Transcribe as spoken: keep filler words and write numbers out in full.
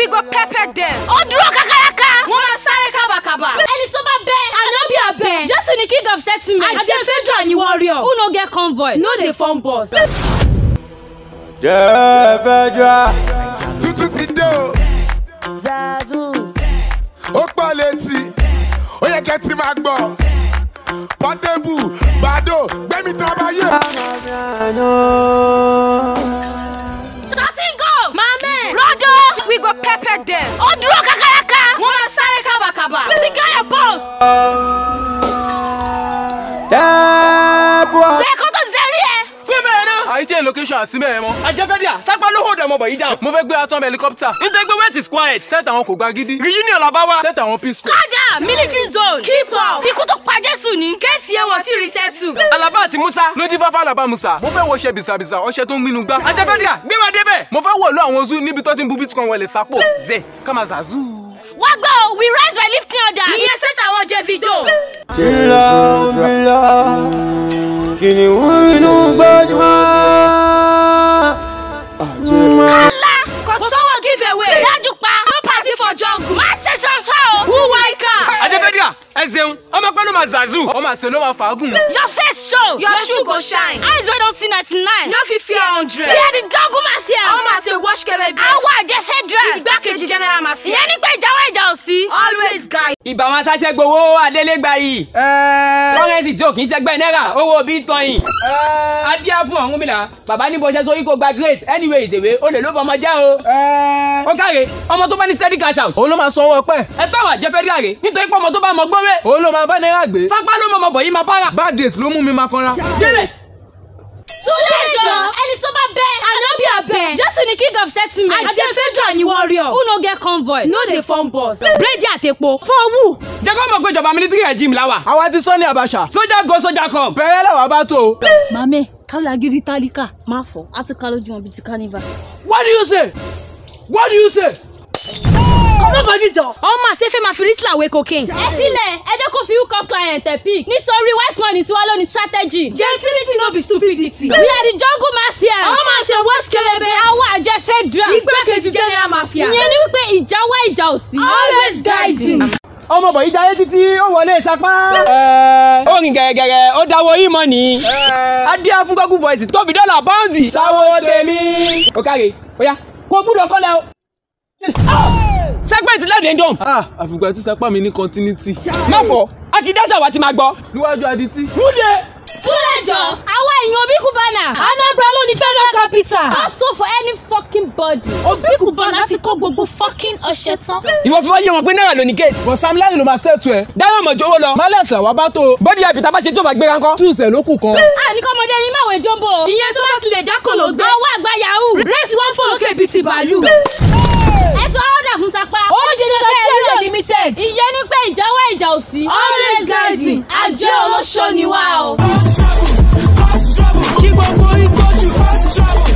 we go pepper them. Oh, drunk kakaraka. Mama sare kaba kaba. Any sober bear, I no be a bear. Just when the king of settlement, I dey federal and you warrior. Who no get convoy? No dey form boss. Jefedra. Tutu fido. Zazu. Okpaleti. Oya keti magbo. Patebu, Bado, Bemi Trabaye. Starting go, Mame, Rodo, we go pepper them. Odro kakaraka, Mama sare kaba kaba. Music your boss. Dabwa. Rekoto zerie. I tell location as me mo. Ajefedia, sapa lo hold them boy down. Mo fẹ́ gbé atom helicopter. Integbe wait is quiet. Set àwọn kò gba gidi. Reunion la bá wa. Set àwọn peace. Kaja, military zone. Keep up. Ikú tó pa Jésù ni. Kéèsì ẹ wọ́n ti resettle. Alaba àti Musa ló di fáfá Alaba Musa. Mo fẹ́ wo ṣe bisabisa, ọṣẹ tó ń gbínú gbá. Ajefedia, gbé wa débẹ̀. Mo fẹ́ wọ̀ lọ àwọn zoo níbi tó ti ń bu bitcoin wọlé sápò. Zẹ̀, kama zazu. Wá gbọ́, we rise by lifting order. Ìyẹn sẹ́tà àwọn Davido. Tìlà òmìnira, kìnìún inú gbajúmọ̀. Kálá, kò sówó giveaway. Dájú pa, no party for jungle. Má ṣe transfer o, who wáìkà. Ajefedia, ẹ ṣeun, ọmọ pẹ́ ló máa zazu, ọmọ àṣẹ ló máa fàágùn. Your face show, your shoe go shine. Eyes wey don see ninety nine, no fit fear hundred. We are the jungle mafia. Àwọn máa ṣe wash kẹlẹ́bí. Àwọn Ajefedia. Igbákejì general mafia. Ìyẹn ní pé ìjáwé ìjà ò sí. Always guy. Ìbá wọn ṣaṣẹ́ gbowó Adélégba yìí. Lọ́rẹ́nsì tí ò kì í ṣẹgbẹ́ náírà owó bitcoin. Adé á fún ọ̀hún mi náà. Bàbá ní bọ́ṣẹ́ sórí kó gba grace anyway ìzèwé o lè ló bọ ọmọ já o. Ó káre ọmọ tó bá ní steady cash out. Òun ló máa san owó ọpẹ́. Ẹ tọ́ àwọn Ajefedia rè nítorí pé ọmọ tó bá mọ gbówé. Òun ló máa bá náírà gbé. Sápá ló mọ ọmọ bọ̀ yìí máa para. Bad days ló mú mi máa kanra. Délé. Túlẹ̀ jọ ẹni tó bá bẹ Anobi abẹ. Jésù ni king of settlement. Ajefedia ni warrior. Who no get convoy? No dey form boss. Bírèjì àtẹ̀pọ̀. For who? Jẹ́ kó mọ̀ pé ìjọba military regime la wà. Àwa ti sọ ní Abacha. Sójà go sójà come. Bẹ̀rẹ̀ làwọn bá tó o. Màmí, káwọ́lá gidi tálíkà. Má fọ, a tún ká lójú wọn bíi ti carnival. What do you say? What do you say? Ọmọ àṣẹ fẹ́ máa fi rísílà wé cocaine. Ẹ sílẹ̀ ẹ jẹ́ kó fi hook up client ẹ̀ pick. Nítorí white money tiwa ló ní strategy. Gentility no be stupidity. We are the jungle mafia. Ọmọ àṣẹ wash kelebe. Àwọn Ajefedia. Igbákejì general mafia. Ìyẹn ni wípé ìjà wá ìjà ò sí. Always guiding. Ọmọ bọ̀ yí jayé títí ó wọlé Ìsapá. Ó rìn gẹ̀rẹ́gẹ̀rẹ́ ó dáwọ́ yìí mọ́ ni. Adé á fún Google voice tóbi dọ́là bọ́ǹsì. Sáwọ́ tèmi. Ó káre ó yá kó gbúdọ̀ kọ́lẹ̀ o. Sẹ́gbẹ́ ìtìlẹ̀ dẹ́ndọ̀m. Ah, àfìgbà tí Sapa mi ní continuity. Máfọ̀, akídáṣà wa ti máa gbọ́. Níwájú adití. Rúdẹ. Túlẹ̀jọ́, àwa èèyàn Obikubana. Anambra ló ní federal capital. Also for any fucking body. Obikubana ti kó gbogbo fucking ọ̀ṣẹ̀ tán. Ìwọ fi wáyé wọn pé náírà ló ní gate. Bọ̀ Sam Larry ló máa ṣètò ẹ̀. Dáyọ̀ mọ̀ jówó lọ. Málẹ̀sì làwa bá tó. Bọ́dí àbìtá bá ṣe tí ò bá gbéra ńkọ́. Túùsẹ̀ ló kù kan. A ní kọ́mọdé yín máa wẹ̀ jọ́mbò. Ìyẹn tó bá sì lè jákò ló gbé. Àwọn àgbà yahoo. Race one four òkè bíi ti bàálù. Ẹ̀tọ́ ọ̀dà fún Sapa. Ó jẹ́ Nigeria limited. Ìyẹn ni pé ìjà wá ìjà ò sí. Always guiding. Àjẹ́ olóṣó ni wá o. Kí gbogbo igbó ju fast travel.